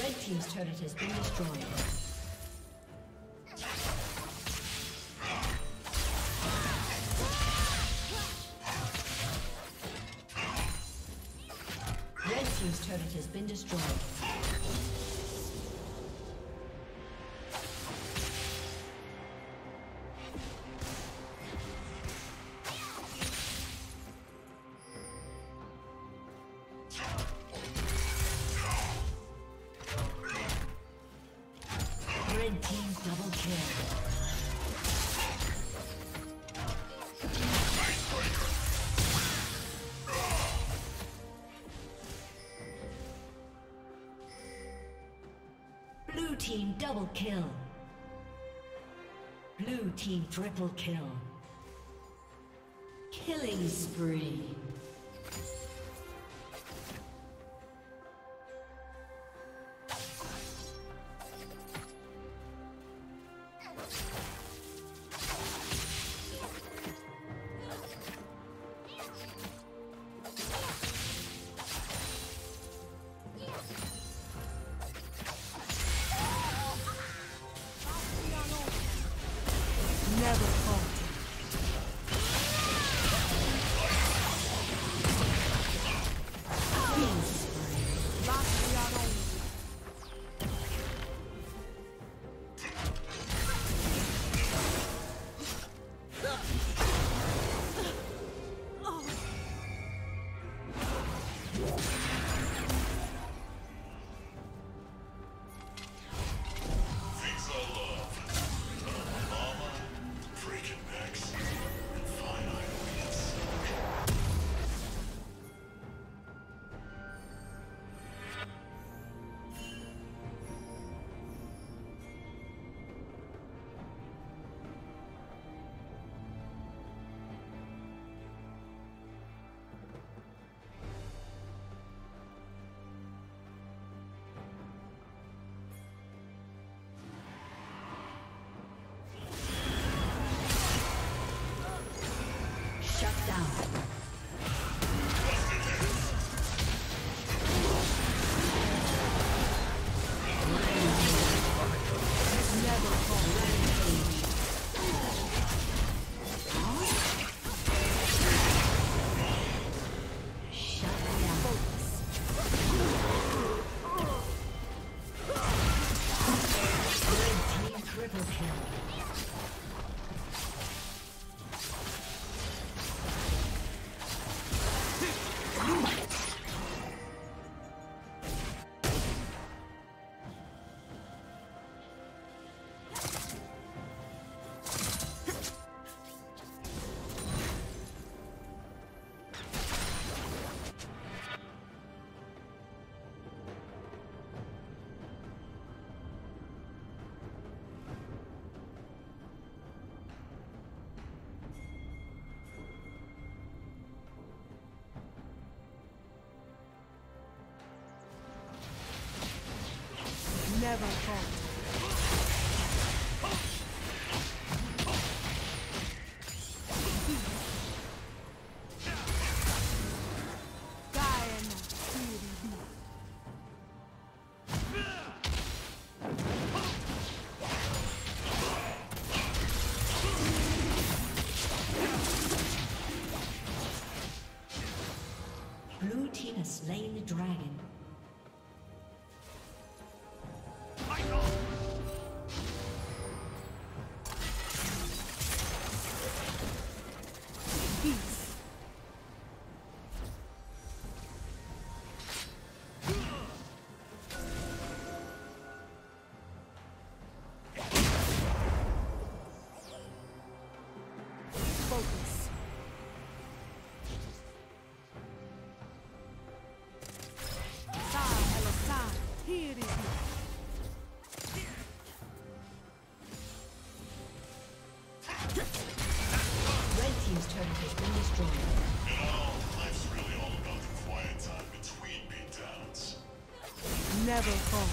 Red team's turret has been destroyed. Red team's turret has been destroyed. Team double kill. Blue team triple kill. Killing spree. Never fall. Blue team has slain the dragon. Never fall.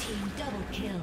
team double kill.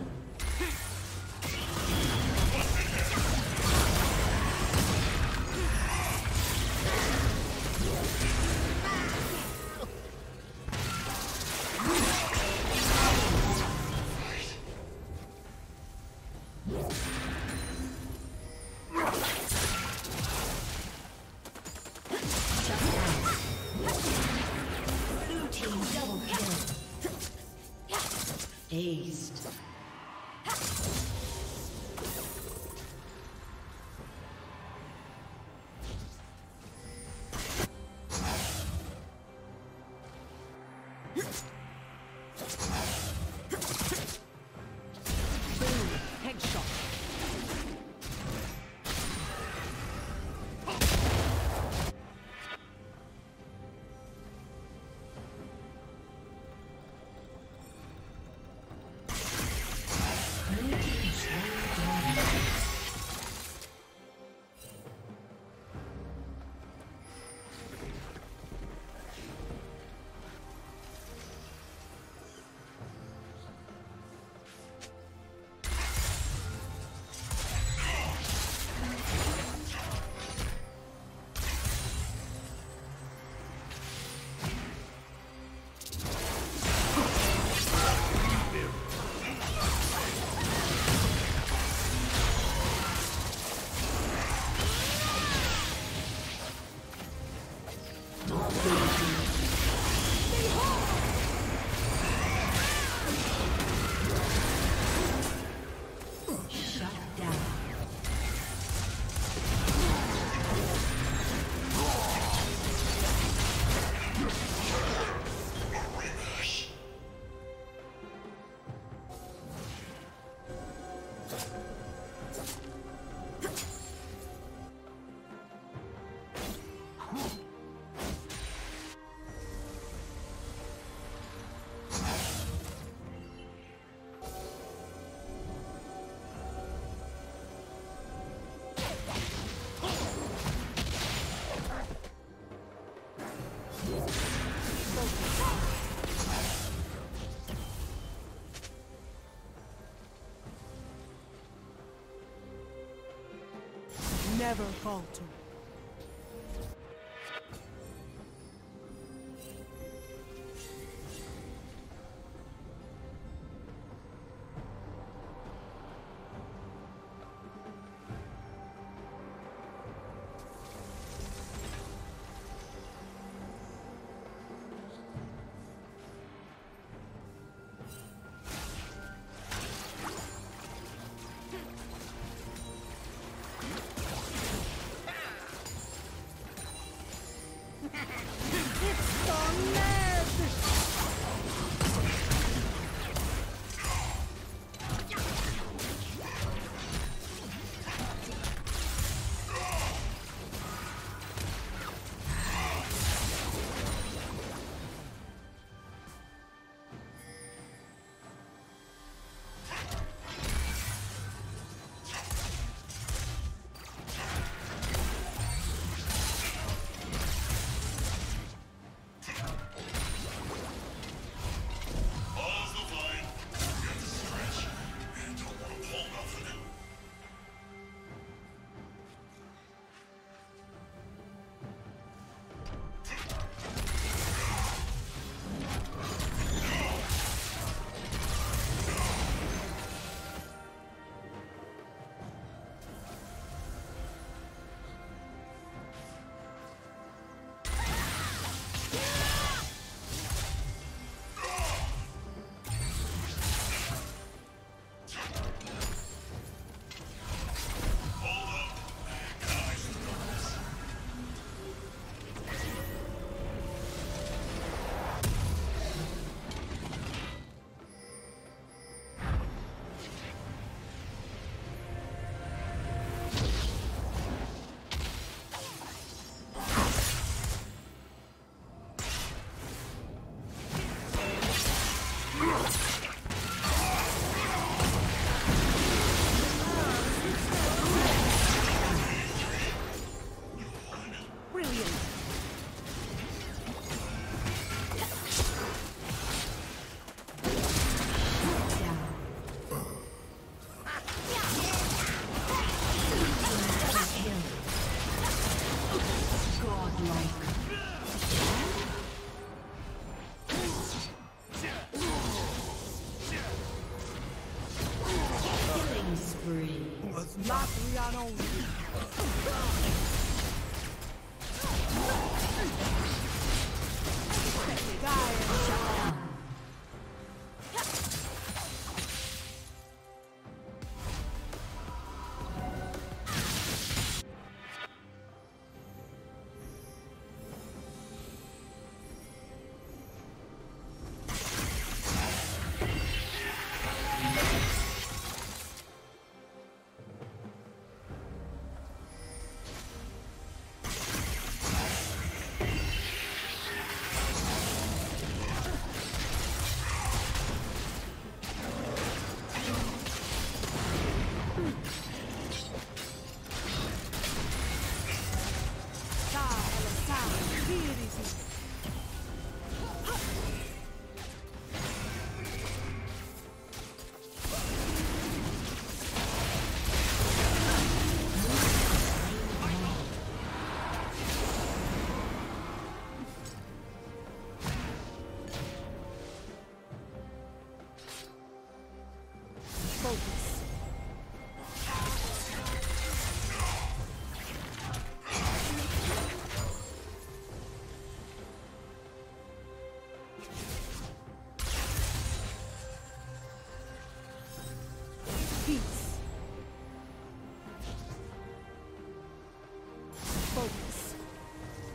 Never falter.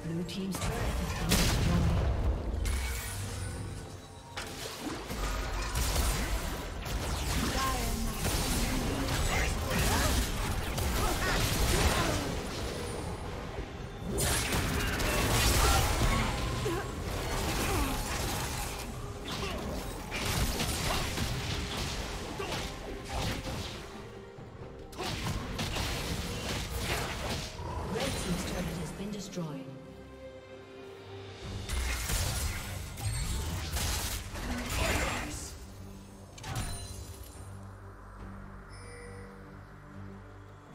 Blue team's turret has been destroyed.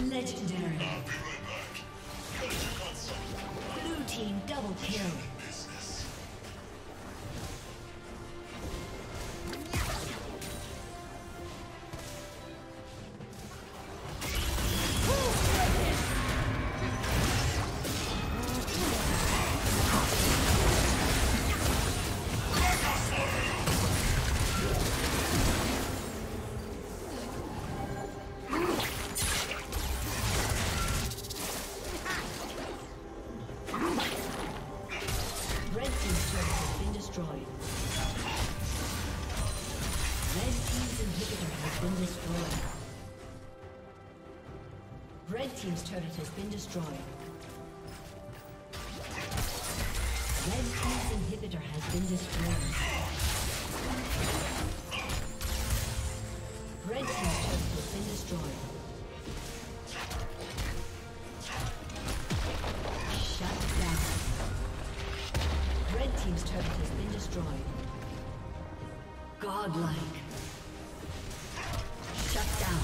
Legendary. I'll be right back. Blue team double kill. Team's turret has been destroyed. Red team's inhibitor has been destroyed. Red team's turret has been destroyed. Shut down. Red team's turret has been destroyed. Godlike. Shut down.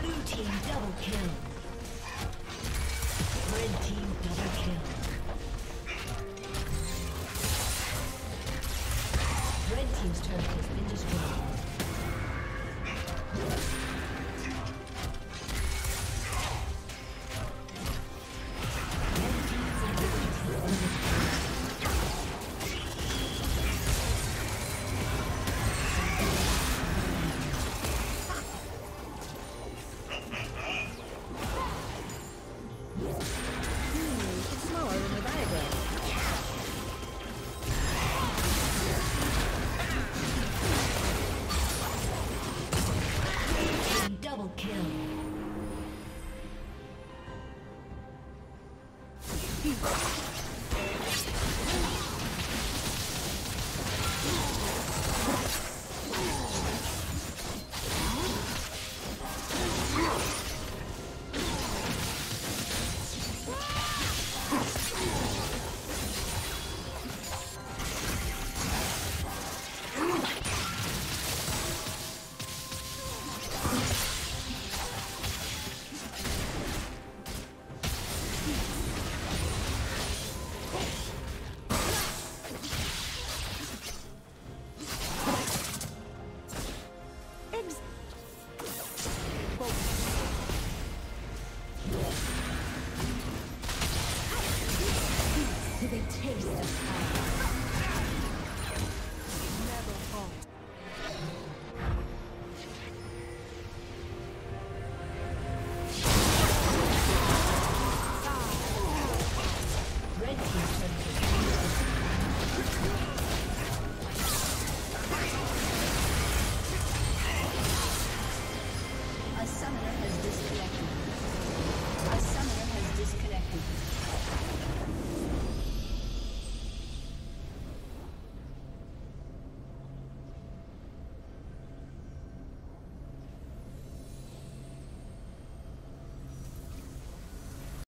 Blue team double kill. Red team double kill. Red team's turret has been destroyed. do they taste of power?